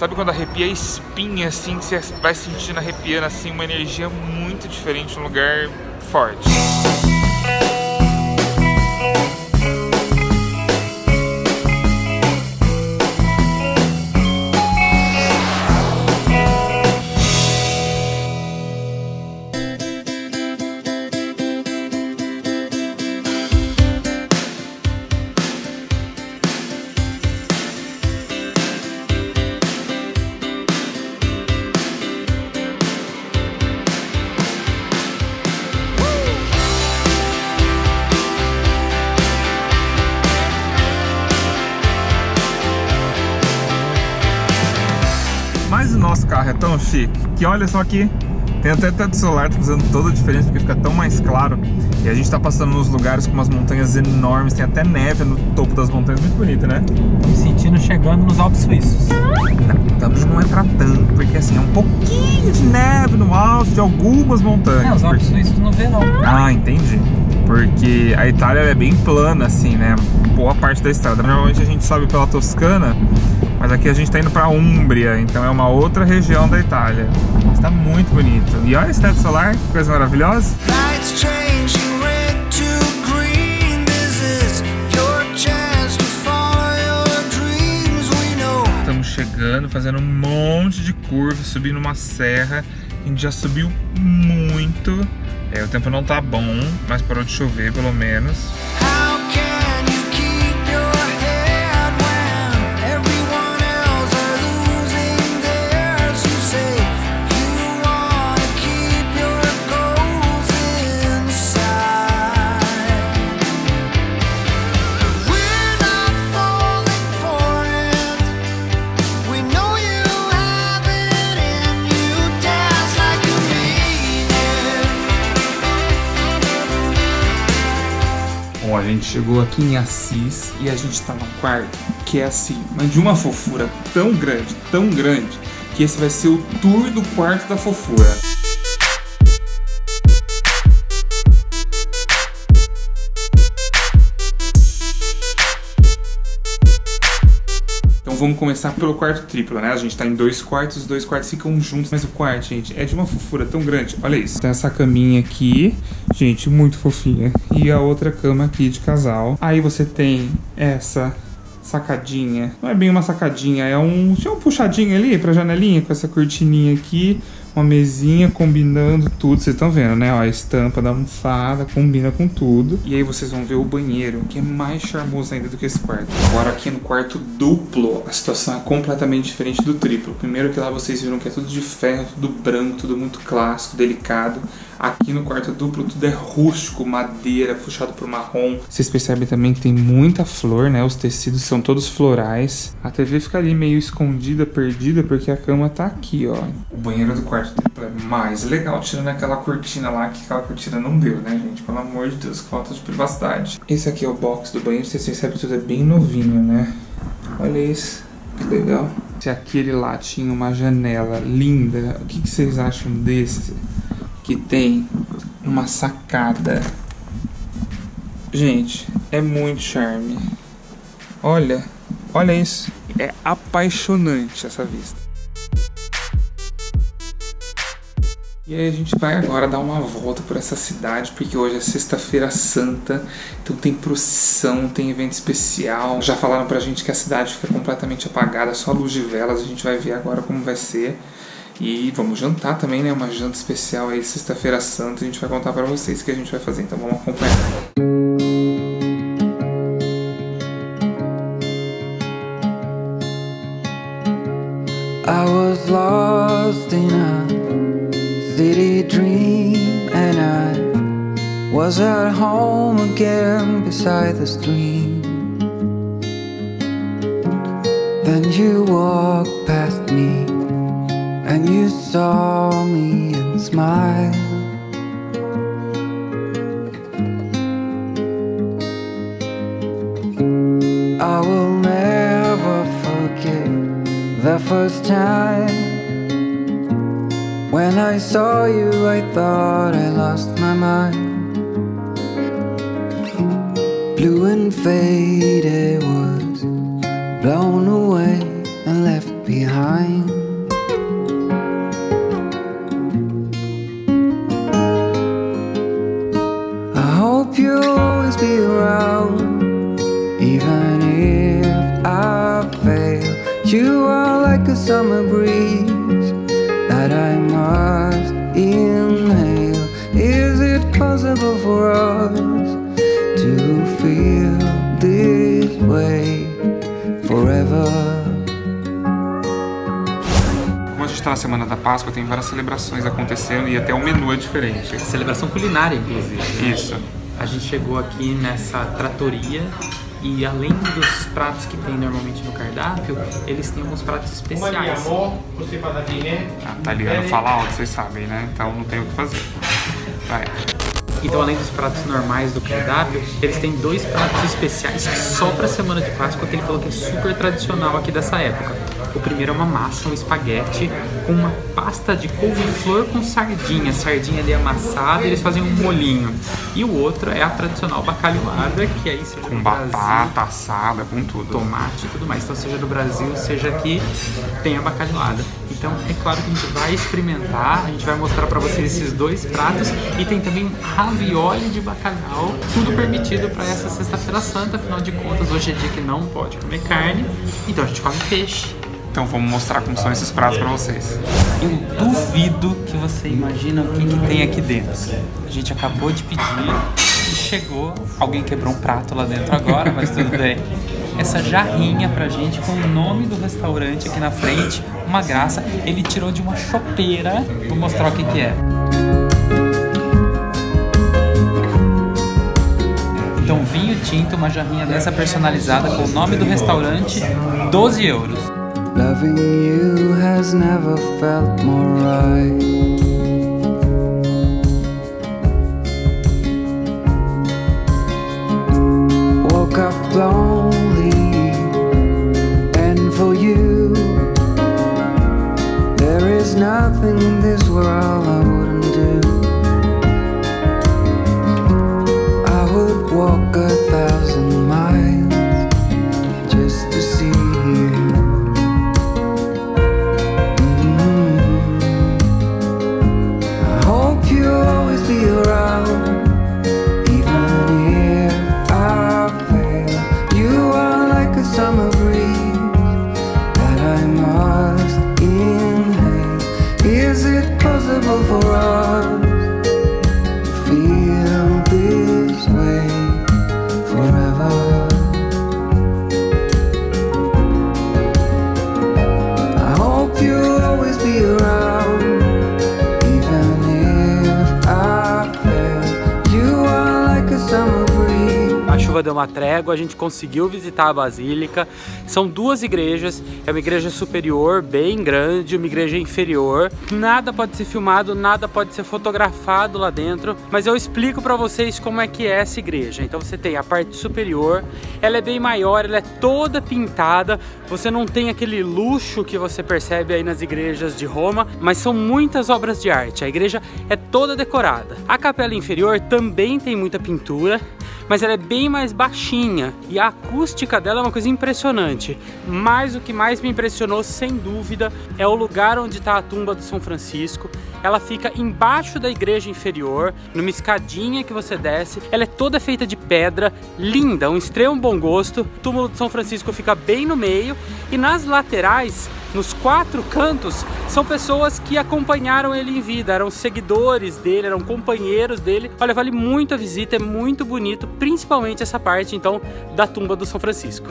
Sabe quando arrepia a espinha, assim, que você vai sentindo arrepiando, assim, uma energia muito diferente, um lugar forte. Mas o nosso carro é tão chique que olha só aqui, tem até teto solar, tá fazendo toda a diferença porque fica tão mais claro. E a gente tá passando nos lugares com umas montanhas enormes, tem até neve no topo das montanhas, muito bonito, né? Tô me sentindo chegando nos Alpes Suíços. Não, estamos não é pra tanto, porque assim, é um pouquinho de neve no alto de algumas montanhas. É, os Alpes Suíços no verão. Ah, entendi. Porque a Itália é bem plana, assim, né? Boa parte da estrada. Normalmente a gente sobe pela Toscana, mas aqui a gente tá indo pra Úmbria, então é uma outra região da Itália. Está muito bonito. E olha esse teto solar, que coisa maravilhosa. Estamos chegando, fazendo um monte de curvas, subindo uma serra. A gente já subiu muito. É, o tempo não tá bom, mas parou de chover pelo menos. A gente chegou aqui em Assis e a gente tá num quarto que é assim, mas de uma fofura tão grande, que esse vai ser o tour do quarto da fofura. Então vamos começar pelo quarto triplo, né? A gente tá em dois quartos, os dois quartos ficam juntos, mas o quarto, gente, é de uma fofura tão grande, olha isso. Tem essa caminha aqui, gente, muito fofinha. E a outra cama aqui de casal. Aí você tem essa sacadinha. Não é bem uma sacadinha, é um... Tinha um puxadinho ali pra janelinha com essa cortininha aqui. Uma mesinha combinando tudo. Vocês estão vendo, né? Ó, a estampa da almofada combina com tudo. E aí vocês vão ver o banheiro, que é mais charmoso ainda do que esse quarto. Agora aqui no quarto duplo, a situação é completamente diferente do triplo. Primeiro que lá vocês viram que é tudo de ferro, tudo branco, tudo muito clássico, delicado. Aqui no quarto duplo tudo é rústico, madeira, puxado pro marrom. Vocês percebem também que tem muita flor, né? Os tecidos são todos florais. A TV fica ali meio escondida, perdida, porque a cama tá aqui, ó. O banheiro do quarto duplo é mais legal, tirando aquela cortina lá, que aquela cortina não deu, né, gente? Pelo amor de Deus, que falta de privacidade. Esse aqui é o box do banheiro, vocês percebem que tudo é bem novinho, né? Olha isso, que legal. Se aquele lá tinha uma janela linda, o que vocês acham desse? Que tem uma sacada. Gente, é muito charme. Olha, olha isso. É apaixonante essa vista. E aí a gente vai agora dar uma volta por essa cidade, porque hoje é sexta-feira santa, então tem procissão, tem evento especial. Já falaram pra gente que a cidade fica completamente apagada, só luz de velas. A gente vai ver agora como vai ser. E vamos jantar também, né? Uma janta especial aí, sexta-feira santa. A gente vai contar pra vocês o que a gente vai fazer, então vamos acompanhar. I was lost in a city dream and I was at home again beside the stream. Then you walked past me and you saw me and smiled. I will never forget the first time when I saw you, I thought I lost my mind. Blue and faded was blown away and left behind. I hope you'll always be around, even if I fail. You are like a summer breeze that I must inhale. Is it possible for us to feel this way forever? Na semana da Páscoa tem várias celebrações acontecendo e até o menu é diferente. Celebração culinária, inclusive. Isso. A gente chegou aqui nessa tratoria e além dos pratos que tem normalmente no cardápio, eles têm alguns pratos especiais. Ah, italiano fala alto, vocês sabem, né? Então não tem o que fazer. Vai. Então, além dos pratos normais do cardápio, eles têm dois pratos especiais só pra semana de Páscoa, que ele falou que é super tradicional aqui dessa época. O primeiro é uma massa, um espaguete, com uma pasta de couve-flor com sardinha. Sardinha ali amassada e eles fazem um molinho. E o outro é a tradicional bacalhoada, que aí seja com batata assada, com tudo. Tomate e tudo mais. Então, seja do Brasil, seja aqui, tem a bacalhoada. Então, é claro que a gente vai experimentar, a gente vai mostrar pra vocês esses dois pratos. E tem também ravioli de bacalhau, tudo permitido para essa Sexta-feira Santa, afinal de contas hoje é dia que não pode comer carne, então a gente come peixe. Então vamos mostrar como são esses pratos para vocês. Eu duvido que você imagina o que tem aqui dentro. A gente acabou de pedir e chegou, alguém quebrou um prato lá dentro agora, mas tudo bem. Essa jarrinha pra gente com o nome do restaurante aqui na frente, uma graça, ele tirou de uma chopeira, vou mostrar o que é. Então, vinho tinto, uma jarrinha dessa personalizada com o nome do restaurante, 12 euros. Loving you has never felt more right. Woke up lonely and for you there is nothing in this world I wouldn't do. Walk 1,000 miles just to see you. I hope you'll always be around, even if I fail. You are like a summer breeze that I must inhale. Is it possible for us? Deu uma trégua, a gente conseguiu visitar a Basílica. São duas igrejas, é uma igreja superior, bem grande, uma igreja inferior. Nada pode ser filmado, nada pode ser fotografado lá dentro, mas eu explico pra vocês como é que é essa igreja. Então você tem a parte superior, ela é bem maior, ela é toda pintada, você não tem aquele luxo que você percebe aí nas igrejas de Roma, mas são muitas obras de arte, a igreja é toda decorada. A capela inferior também tem muita pintura, mas ela é bem mais baixinha e a acústica dela é uma coisa impressionante. Mas o que mais me impressionou, sem dúvida, é o lugar onde está a tumba do São Francisco. Ela fica embaixo da igreja inferior, numa escadinha que você desce. Ela é toda feita de pedra, linda, um extremo bom gosto. O túmulo do São Francisco fica bem no meio e nas laterais, nos quatro cantos, são pessoas que acompanharam ele em vida, eram seguidores dele, eram companheiros dele. Olha, vale muito a visita, é muito bonito, principalmente essa parte, então, da tumba do São Francisco.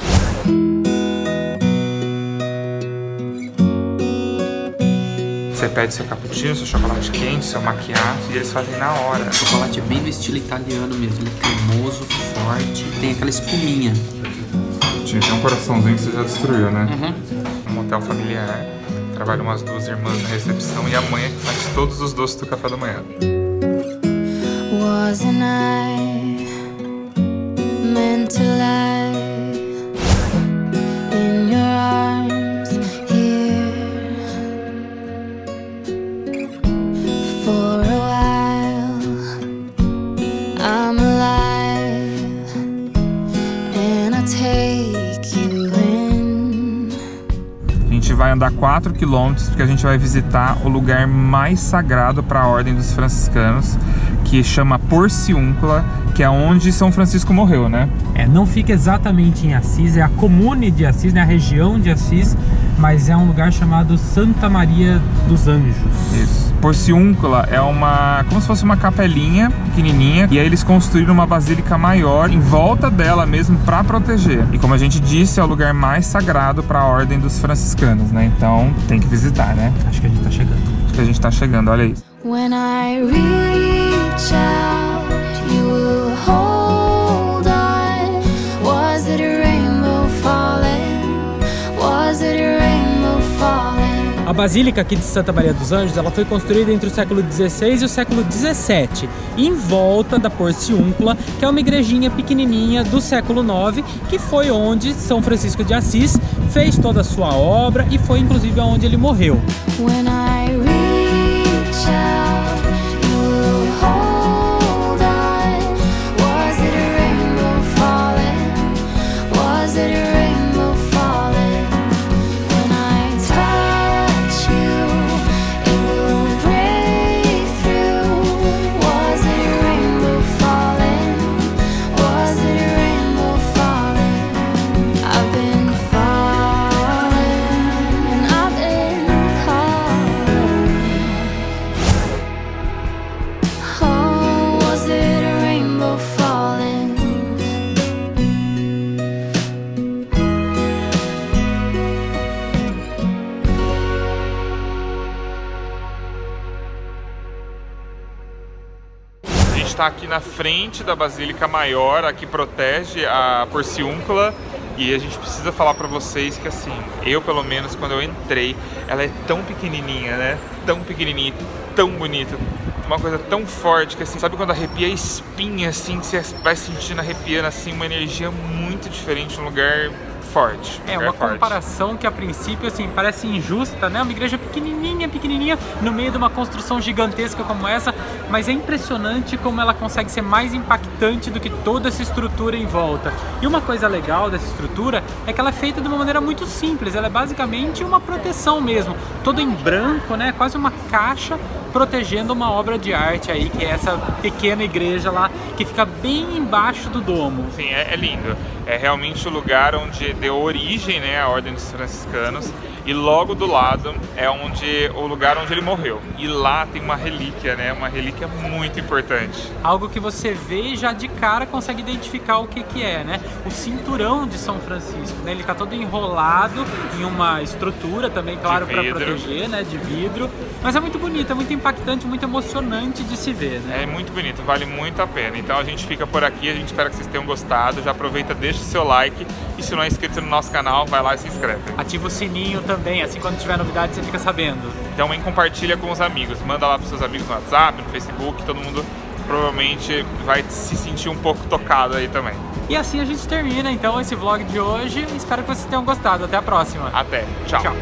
Você pede seu cappuccino, seu chocolate quente, seu macchiato e eles fazem na hora. O chocolate é bem no estilo italiano mesmo, ele é cremoso, forte, tem aquela espuminha. Tem um coraçãozinho que você já destruiu, né? Uhum. Um motel familiar, trabalham umas duas irmãs na recepção e a mãe é que faz todos os doces do café da manhã. Wasn't I meant to lie in your arms here for a while? I'm alive and I take. Vai andar 4 quilômetros, porque a gente vai visitar o lugar mais sagrado para a ordem dos franciscanos, que chama Porciúncula, que é onde São Francisco morreu, né? É, não fica exatamente em Assis, é a comune de Assis, né? A região de Assis, mas é um lugar chamado Santa Maria dos Anjos. Isso. Porciúncula é uma, como se fosse uma capelinha pequenininha, e aí eles construíram uma basílica maior em volta dela mesmo para proteger. E como a gente disse, é o lugar mais sagrado para a ordem dos franciscanos, né? Então tem que visitar, né? Acho que a gente tá chegando. Acho que a gente tá chegando, olha isso. When I reach out, you will hold on. Was it a rainbow falling? Was it a rainbow falling? A Basílica aqui de Santa Maria dos Anjos, ela foi construída entre o século XVI e o século XVII, em volta da Porciúncula, que é uma igrejinha pequenininha do século IX, que foi onde São Francisco de Assis fez toda a sua obra e foi inclusive onde ele morreu. Está aqui na frente da Basílica Maior, a que protege a Porciúncula, e a gente precisa falar para vocês que, assim, eu pelo menos quando eu entrei, ela é tão pequenininha, né? Tão pequenininha, tão bonita, uma coisa tão forte que, assim, sabe quando arrepia a espinha, assim, que você vai sentindo arrepiando, assim, uma energia muito diferente, um lugar forte. É uma comparação que a princípio, assim, parece injusta, né? Uma igreja pequenininha, pequenininha, no meio de uma construção gigantesca como essa, mas é impressionante como ela consegue ser mais impactante do que toda essa estrutura em volta. E uma coisa legal dessa estrutura é que ela é feita de uma maneira muito simples, ela é basicamente uma proteção mesmo, toda em branco, né? Quase uma caixa protegendo uma obra de arte aí, que é essa pequena igreja lá, que fica bem embaixo do domo. Sim, é lindo. É realmente o lugar onde deu origem, né, a Ordem dos Franciscanos, e logo do lado é onde, o lugar onde ele morreu. E lá tem uma relíquia, né, uma relíquia muito importante. Algo que você vê e já de cara consegue identificar o que é, né? O cinturão de São Francisco, né? Ele tá todo enrolado em uma estrutura também, claro, para proteger, né, de vidro. Mas é muito bonito, é muito impactante, muito emocionante de se ver, né? É muito bonito, vale muito a pena. Então a gente fica por aqui, a gente espera que vocês tenham gostado. Já aproveita, deixa o seu like, e se não é inscrito no nosso canal, vai lá e se inscreve. Ativa o sininho também, assim quando tiver novidade você fica sabendo. Então compartilha com os amigos, manda lá pros seus amigos no WhatsApp, no Facebook, todo mundo provavelmente vai se sentir um pouco tocado aí também. E assim a gente termina então esse vlog de hoje, espero que vocês tenham gostado, até a próxima. Até, tchau. Tchau.